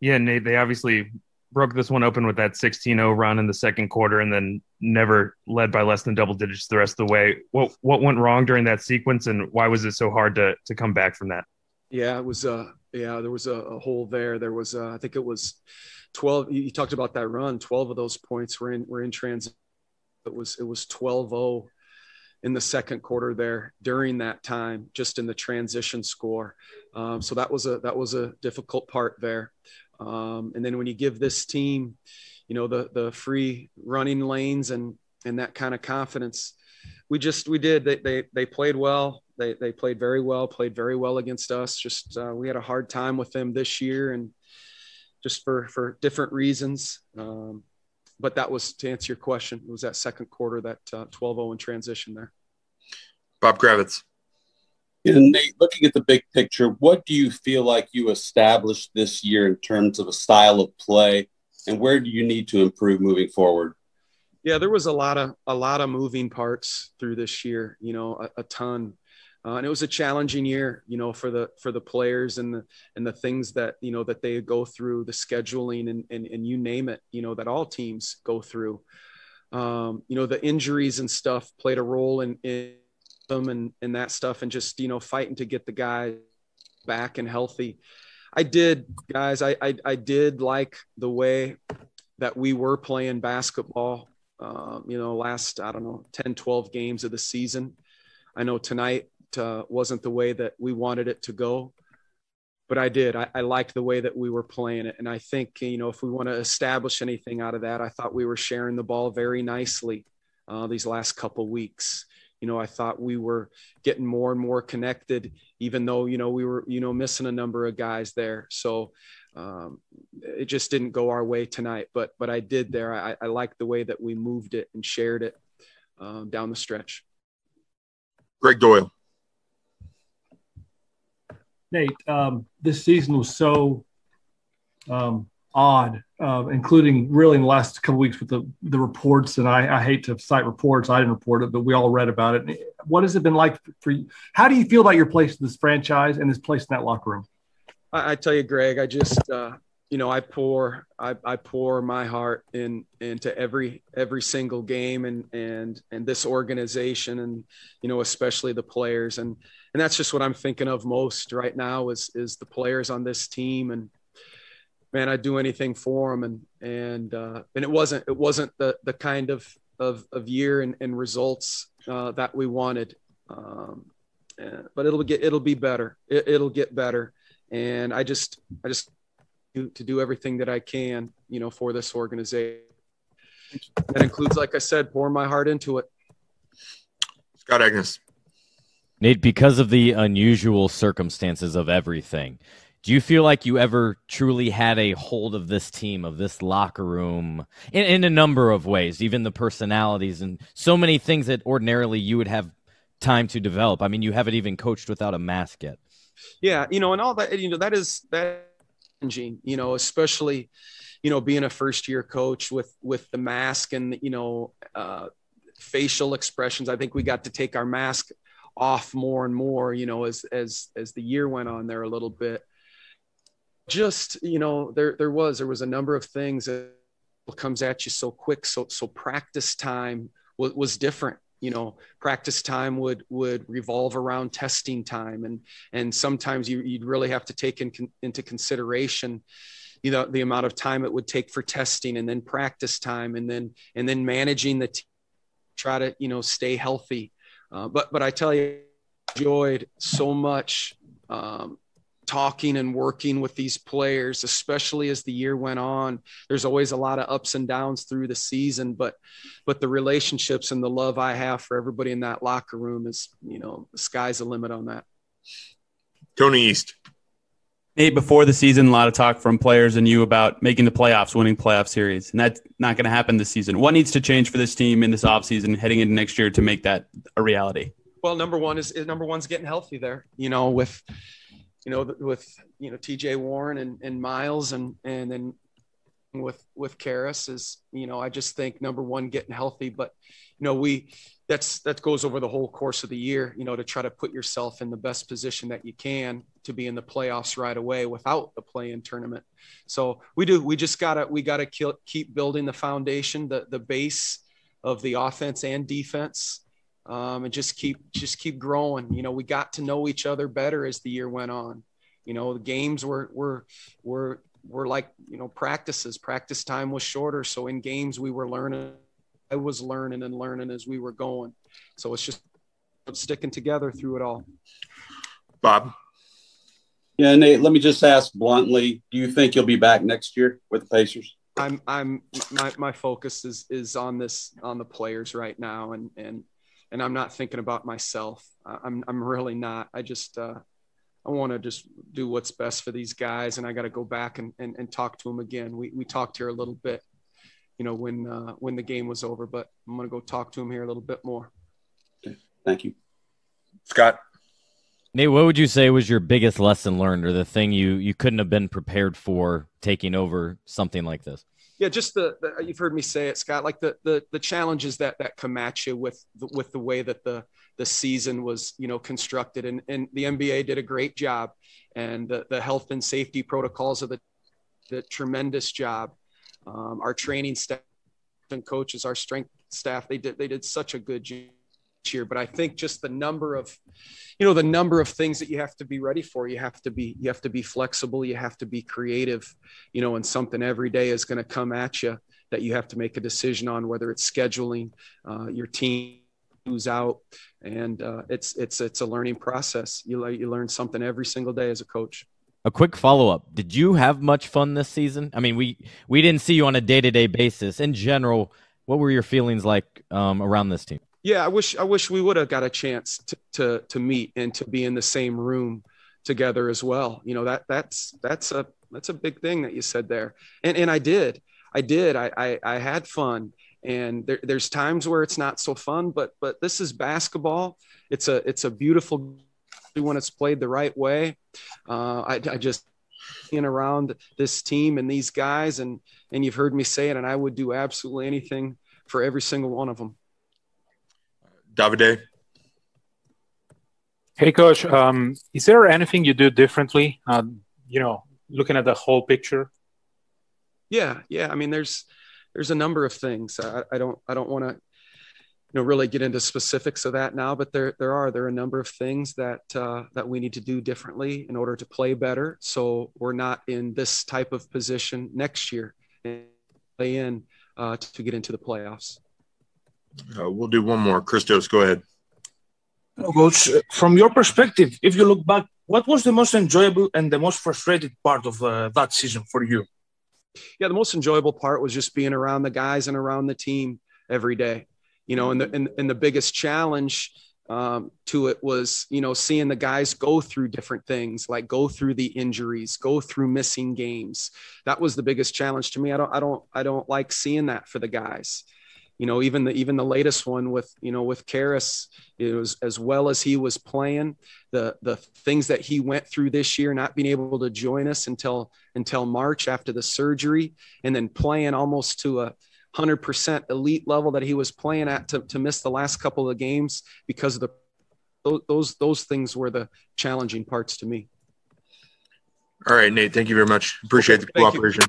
Yeah, Nate, they obviously broke this one open with that 16-0 run in the second quarter and then never led by less than double digits the rest of the way. What went wrong during that sequence, and why was it so hard to come back from that? Yeah, it was there was a hole there. There was I think it was 12. You talked about that run. 12 of those points were in transition. It was 12-0 in the second quarter there during that time, just in the transition score. So that was a difficult part there. And then when you give this team, you know, the free running lanes and that kind of confidence, they played well. They played very well against us. Just we had a hard time with them this year, and just for different reasons. But that was, to answer your question, it was that second quarter, that 12-0 in transition there. Bob Kravitz. And Nate, looking at the big picture, what do you feel like you established this year in terms of a style of play, and where do you need to improve moving forward? Yeah, there was a lot of moving parts through this year, you know, a ton. And it was a challenging year, you know, for the players and the things that, you know, that they go through, the scheduling and you name it, you know, that all teams go through. You know, the injuries and stuff played a role in them and that stuff, and just, you know, fighting to get the guys back and healthy. I did like the way that we were playing basketball, you know, last, I don't know, 10, 12 games of the season. I know tonight wasn't the way that we wanted it to go, but I liked the way that we were playing it. And I think, you know, if we want to establish anything out of that, I thought we were sharing the ball very nicely these last couple weeks. You know, I thought we were getting more and more connected, even though, you know, we were, you know, missing a number of guys there. So it just didn't go our way tonight, but I did there. I liked the way that we moved it and shared it down the stretch. Greg Doyle. Nate, this season was so odd, including really in the last couple of weeks with the reports. And I hate to cite reports. I didn't report it, but we all read about it. What has it been like for you? How do you feel about your place in this franchise and this place in that locker room? I tell you, Greg, I just, you know, I pour my heart into every single game and this organization, and, you know, especially the players. And that's just what I'm thinking of most right now is the players on this team. And man, I'd do anything for them. And it wasn't the kind of year and results that we wanted. But it'll be better. It'll get better. And I just to do everything that I can, you know, for this organization. That includes, like I said, pouring my heart into it. Scott Agnes. Nate, because of the unusual circumstances of everything, do you feel like you ever truly had a hold of this team, of this locker room, in a number of ways, even the personalities and so many things that ordinarily you would have time to develop? I mean, you haven't even coached without a mask yet. Yeah, you know, and all that, you know, that is you know, especially, you know, being a first year coach with the mask and, you know, facial expressions. I think we got to take our mask off more and more, you know, as the year went on there a little bit. Just, you know, there was a number of things that comes at you so quick. So practice time was different. You know, practice time would revolve around testing time. And sometimes you'd really have to take into consideration, you know, the amount of time it would take for testing, and then practice time, and then managing the team, try to, you know, stay healthy. But I tell you, I enjoyed so much talking and working with these players, especially as the year went on. There's always a lot of ups and downs through the season, but the relationships and the love I have for everybody in that locker room is, you know, the sky's the limit on that. Tony East. Nate, before the season, a lot of talk from players and you about making the playoffs, winning playoff series, and that's not going to happen this season. What needs to change for this team in this offseason heading into next year to make that a reality? Well, number one's getting healthy there, you know, with TJ Warren and Miles and then with Karras is, you know, I just think number one, getting healthy, but, you know, that goes over the whole course of the year, you know, to try to put yourself in the best position that you can to be in the playoffs right away without the play-in tournament. So we just gotta keep building the foundation, the base of the offense and defense, and just keep growing. You know, we got to know each other better as the year went on. You know, the games were like, you know, practices. Practice time was shorter, so in games we were learning. I was learning as we were going. So it's just sticking together through it all. Bob. Yeah, Nate, let me just ask bluntly, do you think you'll be back next year with the Pacers? My focus is on the players right now. And I'm not thinking about myself. I'm really not. I want to just do what's best for these guys. And I got to go back and talk to them again. We talked here a little bit, you know, when the game was over, but I'm going to go talk to him here a little bit more. Okay. Thank you. Scott. Nate, what would you say was your biggest lesson learned, or the thing you couldn't have been prepared for taking over something like this? Yeah, just you've heard me say it, Scott, like the challenges that come at you with the way that the season was, you know, constructed, and the NBA did a great job, and the health and safety protocols of the tremendous job. Our training staff and coaches, our strength staff, they did such a good job here. But I think just the number of things that you have to be ready for. You have to be flexible. You have to be creative, you know, and something every day is going to come at you that you have to make a decision on, whether it's scheduling, your team, who's out. And it's a learning process. You learn something every single day as a coach. A quick follow-up. Did you have much fun this season? I mean, we didn't see you on a day-to-day basis. In general, what were your feelings like around this team? Yeah, I wish we would have got a chance to meet and to be in the same room together as well. You know, that's a big thing that you said there. And I did. I had fun. And there's times where it's not so fun, but this is basketball. It's a beautiful when it's played the right way. I just in around this team and these guys, and you've heard me say it, and I would do absolutely anything for every single one of them. Davide. Hey, Coach, is there anything you do differently, you know, looking at the whole picture? Yeah. I mean, there's a number of things. I don't want to, you know, really get into specifics of that now, but there are a number of things that we need to do differently in order to play better, so we're not in this type of position next year and play in to get into the playoffs. We'll do one more. Christos, go ahead. Hello, Coach. From your perspective, if you look back, what was the most enjoyable and the most frustrated part of that season for you? Yeah, the most enjoyable part was just being around the guys and around the team every day. You know, and the biggest challenge to it was, you know, seeing the guys go through different things, like go through the injuries, go through missing games. That was the biggest challenge to me. I don't like seeing that for the guys. You know, even the latest one with Karras, it was, as well as he was playing, the things that he went through this year, not being able to join us until March after the surgery, and then playing almost to a 100% elite level that he was playing at to miss the last couple of games because of those things were the challenging parts to me. All right, Nate, thank you very much. Appreciate the cooperation.